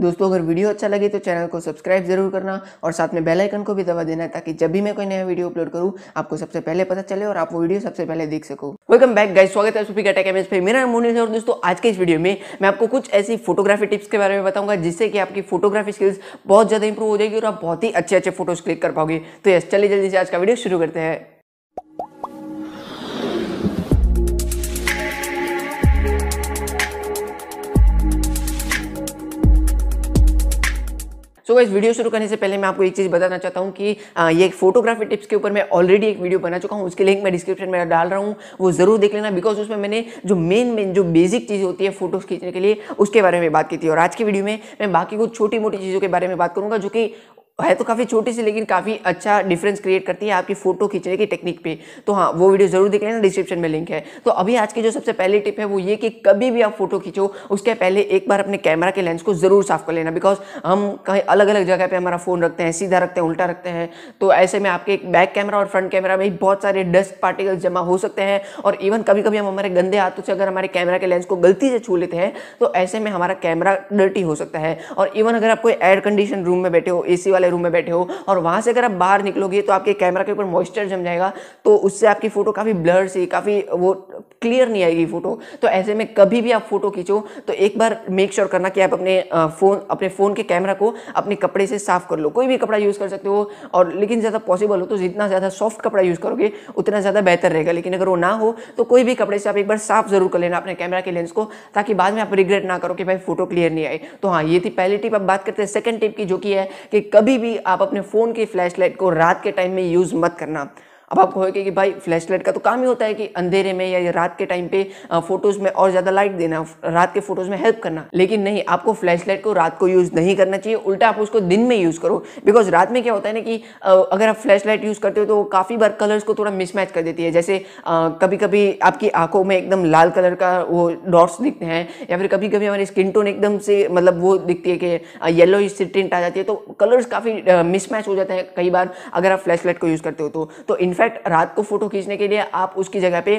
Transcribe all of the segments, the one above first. दोस्तों अगर वीडियो अच्छा लगे तो चैनल को सब्सक्राइब जरूर करना और साथ में बेल आइकन को भी दबा देना ताकि जब भी मैं कोई नया वीडियो अपलोड करूं आपको सबसे पहले पता चले और आप वो वीडियो सबसे पहले देख सको। वेलकम बैक गाइस, स्वागत है आप सभी का टेक एमएस पे। मेरा नाम मोनिल शाह और दोस्तों आज के इस वीडियो में मैं आपको कुछ ऐसी फोटोग्राफी टिप्स के बारे में बताऊंगा जिससे कि आपकी फोटोग्राफी स्किल्स बहुत ज़्यादा इंप्रूव हो जाएगी और आप बहुत ही अच्छे फोटोज क्लिक कर पाओगे। तो यस, चलिए जल्दी से आज का वीडियो शुरू करते हैं। सो गाइस, वीडियो शुरू करने से पहले मैं आपको एक चीज़ बताना चाहता हूँ कि ये फोटोग्राफी टिप्स के ऊपर मैं ऑलरेडी एक वीडियो बना चुका हूँ, उसके लिंक मैं डिस्क्रिप्शन में डाल रहा हूँ, वो जरूर देख लेना। बिकॉज उसमें मैंने जो मेन जो बेसिक चीज़ होती है फोटोज खींचने के लिए उसके बारे में बात की थी और आज की वीडियो में मैं बाकी कुछ छोटी मोटी चीज़ों के बारे में बात करूँगा जो कि है तो काफ़ी छोटी सी लेकिन काफ़ी अच्छा डिफरेंस क्रिएट करती है आपकी फोटो खींचने की टेक्निक पे। तो हाँ, वो वीडियो जरूर देख लेना, डिस्क्रिप्शन में लिंक है। तो अभी आज की जो सबसे पहली टिप है वो ये कि कभी भी आप फोटो खींचो उसके पहले एक बार अपने कैमरा के लेंस को जरूर साफ कर लेना। बिकॉज हम कहीं अलग अलग जगह पे हमारा फ़ोन रखते हैं, सीधा रखते हैं, उल्टा रखते हैं, तो ऐसे में आपके बैक कैमरा और फ्रंट कैमरा में बहुत सारे डस्ट पार्टिकल्स जमा हो सकते हैं और इवन कभी कभी हम हमारे गंदे हाथों से अगर हमारे कैमरा के लेंस को गलती से छू लेते हैं तो ऐसे में हमारा कैमरा डर्टी हो सकता है। और इवन अगर आप कोई एयर कंडीशन रूम में बैठे हो, एसी वाले रूम में बैठे हो और वहां से अगर आप बाहर निकलोगे तो आपके कैमरा के ऊपर मॉइस्चर जम जाएगा, तो उससे आपकी फोटो काफी ब्लर सी, काफी वो क्लियर नहीं आएगी फोटो। तो ऐसे में कभी भी आप फोटो खींचो तो एक बार मेक श्योर करना कि आप अपने फोन के कैमरा को अपने कपड़े से साफ कर लो। कोई भी कपड़ा यूज कर सकते हो और लेकिन ज्यादा पॉसिबल हो तो जितना ज्यादा सॉफ्ट कपड़ा यूज करोगे उतना ज्यादा बेहतर रहेगा, लेकिन अगर वो ना हो तो कोई भी कपड़े से आप एक बार साफ जरूर कर लेना अपने कैमरा के लेंस को, ताकि बाद में आप रिग्रेट ना करो कि भाई फोटो क्लियर नहीं आई। तो हाँ, ये थी पहली टिप। अब बात करते हैं सेकंड टिप की, जो कि है कि कभी भी आप अपने फ़ोन की फ्लैशलाइट को रात के टाइम में यूज़ मत करना। अब आप कहोगे कि भाई फ्लैशलाइट का तो काम ही होता है कि अंधेरे में या रात के टाइम पे फोटोज़ में और ज़्यादा लाइट देना, रात के फोटोज़ में हेल्प करना, लेकिन नहीं, आपको फ्लैशलाइट को रात को यूज़ नहीं करना चाहिए, उल्टा आप उसको दिन में यूज़ करो। बिकॉज रात में क्या होता है ना कि अगर आप फ्लैशलाइट यूज़ करते हो तो काफ़ी बार कलर्स को थोड़ा मिसमैच कर देती है। जैसे कभी कभी आपकी आंखों में एकदम लाल कलर का वो डॉट्स दिखते हैं या फिर कभी कभी हमारी स्किन टोन एकदम से मतलब वो दिखती है कि येलो इस टिंट आ जाती है, तो कलर्स काफ़ी मिसमैच हो जाते हैं कई बार अगर आप फ्लैशलाइट को यूज़ करते हो तो इनफैक्ट रात को फोटो खींचने के लिए आप उसकी जगह पे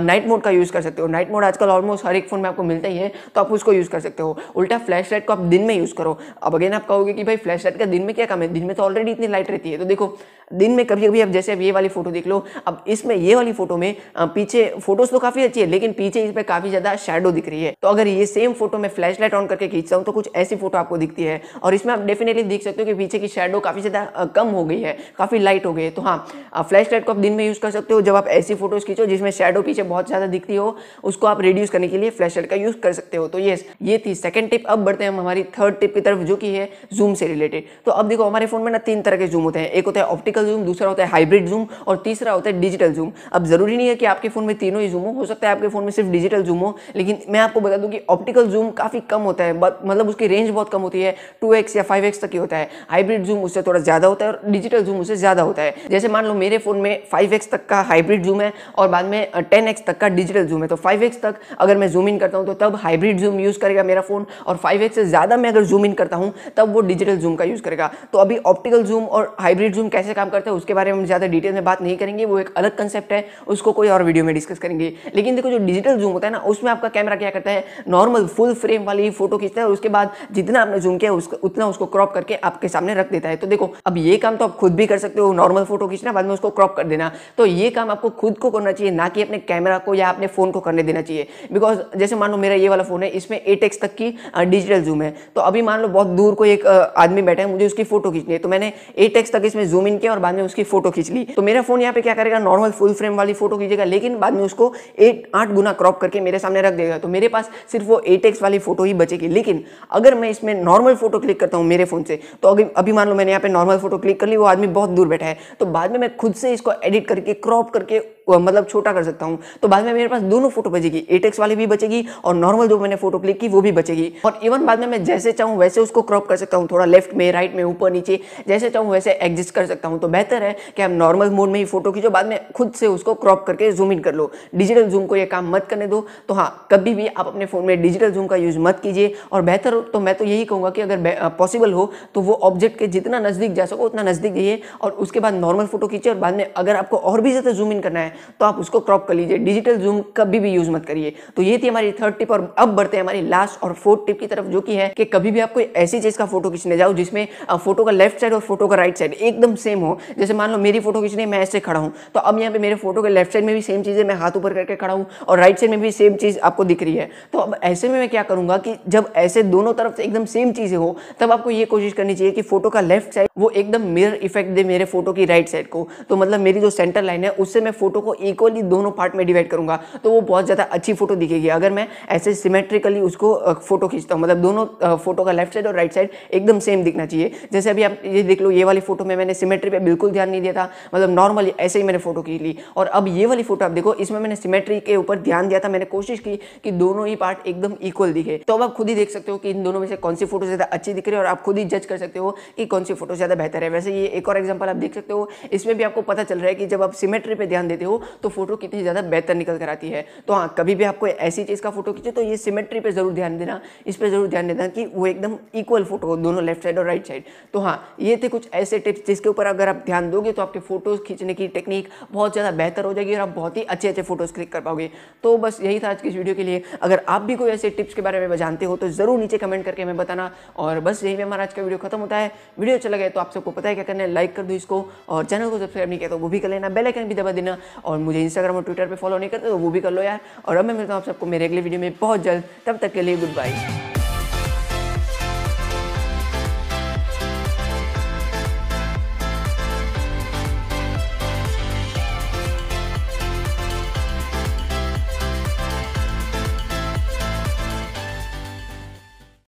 नाइट मोड का यूज़ कर सकते हो। नाइट मोड आजकल ऑलमोस्ट हर एक फ़ोन में आपको मिलता ही है, तो आप उसको यूज़ कर सकते हो। उल्टा फ्लैश लाइट को आप दिन में यूज़ करो। अब अगेन आप कहोगे कि भाई फ्लैश लाइट का दिन में क्या काम है, दिन में तो ऑलरेडी इतनी लाइट रहती है। तो देखो, दिन में कभी कभी आप जैसे अब ये वाली फोटो देख लो, अब इसमें ये वाली फोटो में पीछे फोटोज तो काफ़ी अच्छी है लेकिन पीछे इस पर काफ़ी ज़्यादा शैडो दिख रही है। तो अगर ये सेम फोटो में फ्लैश लाइट ऑन करके खींचता हूँ तो कुछ ऐसी फोटो आपको दिखती है और इसमें आप डेफिनेटली देख सकते हो कि पीछे की शैडो काफ़ी ज़्यादा कम हो गई है, काफ़ी लाइट हो गई है। तो हाँ, फ्लैश लाइट को आप दिन में यूज़ कर सकते हो। जब आप ऐसी फोटोज खींचो जिसमें शैडो पीछे बहुत ज़्यादा दिखती हो, उसको आप रिड्यूस करने के लिए फ्लैश लाइट का यूज़ कर सकते हो। तो यस, ये थी सेकंड टिप। अब बढ़ते हैं हम हमारी थर्ड टिप की तरफ, जो कि है जूम से रिलेटेड। तो अब देखो, हमारे फोन में ना तीन तरह के जूम होते हैं, एक होता है ऑप्टिकल जूम, दूसरा होता है हाइब्रिड जूम और तीसरा होता है डिजिटल जूम। अब जरूरी नहीं है कि आपके फोन में तीनों ही जूम हो सकता है आपके फोन में सिर्फ डिजिटल जूम हो, लेकिन मैं आपको बता दूं कि ऑप्टिकल जूम काफ़ी कम होता है, मतलब उसकी रेंज बहुत कम होती है, 2x या 5x तक ही होता है। हाइब्रिड जूम उससे थोड़ा ज़्यादा होता है और डिजिटल जूम उससे ज़्यादा होता है। जैसे मान लो मेरे फोन में 5x तक का हाइब्रिड जूम है और बाद में 10x तक का डिजिटल जूम है। तो 5x तक अगर मैं जूम इन करता हूँ तो तब हाइब्रिड जूम यूज़ करेगा मेरा फोन, और 5x से ज़्यादा मैं अगर जूम इन करता हूँ तब वो डिजिटल जूम का यूज़ करेगा। तो अभी ऑप्टिकल जूम और हाइब्रिड जूम कैसे काम करते हैं उसके बारे में हम ज़्यादा डिटेल में बात नहीं करेंगे, वो एक अलग कंसेप्ट है, उसको कोई और वीडियो में डिस्कस करेंगे। लेकिन देखो, जो डिजिटल जूम होता है ना, उसमें आपका कैमरा क्या करता है, नॉर्मल फुल फ्रेम वाली फोटो खींचता है और उसके बाद जितना आपने जूम किया उतना उसको क्रॉप करके आपके सामने रख देता है। तो देखो, अब ये काम तो आप खुद भी कर सकते हो, नॉर्मल फोटो खींचना बाद में उसको क्रॉप कर देना। तो ये काम आपको खुद को करना चाहिए, ना कि अपने कैमरा को या अपने फोन को करने देना चाहिए। बिकॉज जैसे मान लो मेरा ये वाला फोन है, इसमें 8x तक की डिजिटल जूम है। तो अभी मान लो बहुत दूर कोई एक आदमी बैठा है, मुझे उसकी फोटो खींचनी है, तो मैंने 8x तक इसमें जूम इन किया और बाद में उसकी फोटो खींच ली। तो मेरा फोन यहाँ पे क्या करेगा, नॉर्मल फुल फ्रेम वाली फोटो खींचेगा लेकिन बाद में उसको 8-8 गुना क्रॉप करके मेरे सामने रख देगा। तो मेरे पास सिर्फ वो 8x वाली फोटो ही बचेगी। लेकिन अगर मैं इसमें नॉर्मल फोटो क्लिक करता हूँ मेरे फोन से, तो अभी मान लो मैंने यहाँ पे नॉर्मल फोटो क्लिक कर ली, वो आदमी बहुत दूर बैठा है, तो बाद में मैं खुद से इसको एडिट करके क्रॉप करके मतलब छोटा कर सकता हूं। तो बाद में मेरे पास दोनों फोटो बचेगी, 8x वाली भी बचेगी और नॉर्मल जो मैंने फोटो क्लिक की वो भी बचेगी। और इवन बाद में मैं जैसे चाहूं वैसे उसको क्रॉप कर सकता हूं, थोड़ा लेफ्ट में, राइट में, ऊपर नीचे, जैसे चाहूं वैसे एडजस्ट कर सकता हूं। तो बेहतर है कि आप नॉर्मल मोड में ही फोटो खींचो, बाद में खुद से उसको क्रॉप करके जूम इन कर लो। डिजिटल जूम को यह काम मत करने दो। तो हाँ, कभी भी आप अपने फोन में डिजिटल जूम का यूज मत कीजिए और बेहतर हो तो मैं तो यही कहूंगा कि अगर पॉसिबल हो तो वो ऑब्जेक्ट के जितना नजदीक जा सको उतना नजदीक जाइए और उसके बाद नॉर्मल फोटो खींचे और बाद में अगर आपको और भी ज्यादा जूम इन करना है तो आप उसको क्रॉप कर लीजिए। डिजिटल जूम कभी भी यूज मत करिए। तो ये थी हमारी थर्ड टिप। और अब बढ़ते हैं हमारी लास्ट और फोर्थ टिप की तरफ, जो कि है कि कभी भी आप कोई ऐसी चीज का फोटो खींचने जाओ जिसमें फोटो का लेफ्ट साइड और फोटो का राइट साइड एकदम सेम हो। जैसे मान लो मेरी फोटो खींचने मैं ऐसे खड़ा हूँ, तो अब यहाँ पे मेरे फोटो के लेफ्ट साइड में भी सेम चीज है, मैं हाथ ऊपर करके खड़ा हूँ, और राइट साइड में भी सेम चीज आपको दिख रही है। तो अब ऐसे में मैं क्या करूंगा कि जब ऐसे दोनों तरफ से एकदम सेम चीजें हो, तब आपको ये कोशिश करनी चाहिए कि फोटो का लेफ्ट साइड वो एकदम मिरर इफेक्ट दे मेरे फोटो की राइट साइड को। तो मतलब मेरी जो सेंटर लाइन है उससे मैं फोटो को इक्वली दोनों पार्ट में डिवाइड करूंगा, तो वो बहुत ज्यादा अच्छी फोटो दिखेगी। अगर मैं ऐसे सिमेट्रिकली उसको फोटो खींचता हूँ, मतलब दोनों फोटो का लेफ्ट साइड और राइट साइड एकदम सेम दिखना चाहिए। जैसे अभी आप ये देख लो, ये वाली फोटो में मैंने सिमेट्री पे बिल्कुल ध्यान नहीं दिया था, मतलब नॉर्मली ऐसे ही मैंने फोटो खींच ली। और अब ये वाली फोटो आप देखो, इसमें मैंने सिमेट्री के ऊपर ध्यान दिया था, मैंने कोशिश की कि दोनों ही पार्ट एकदम इक्वल दिखे। तो अब आप खुद ही देख सकते हो कि इन दोनों में से कौन सी फोटो ज्यादा अच्छी दिख रही है, और आप खुद ही जज कर सकते हो कि कौन सी फोटो ज्यादा बेहतर है। वैसे ये एक और एग्जांपल आप देख सकते हो, इसमें भी आपको पता चल रहा है कि जब आप सिमेट्री पे ध्यान देते हो तो फोटो कितनी ज्यादा बेहतर निकल कर आती है। तो हाँ, कभी भी आपको ऐसी चीज का फोटो खींचे तो ये सिमेट्री पे जरूर ध्यान देना, इस पर जरूर ध्यान देना कि वो एकदम इक्वल फोटो हो, दोनों लेफ्ट साइड और राइट साइड। तो हाँ, ये थे कुछ ऐसे टिप्स जिसके ऊपर अगर आप ध्यान दोगे तो आपके फोटोज खींचने की टेक्निक बहुत ज्यादा बेहतर हो जाएगी और आप बहुत ही अच्छे अच्छे फोटोज क्लिक कर पाओगे। तो बस यही था आज की इस वीडियो के लिए। अगर आप भी कोई ऐसे टिप्स के बारे में जानते हो तो जरूर नीचे कमेंट करके हमें बताना। और बस यही पे हमारा आज का वीडियो खत्म होता है। वीडियो अच्छा लगे तो आप सबको पता है क्या करना है, लाइक कर दो इसको, और चैनल को सब्सक्राइब नहीं किया तो वो भी कर लेना, बेल आइकन भी दबा देना, और मुझे इंस्टाग्राम और ट्विटर पर फॉलो नहीं करते तो वो भी कर लो यार। और अब मैं मिलता हूँ आप सबको मेरे अगले वीडियो में बहुत जल्द। तब तक के लिए गुड बाय।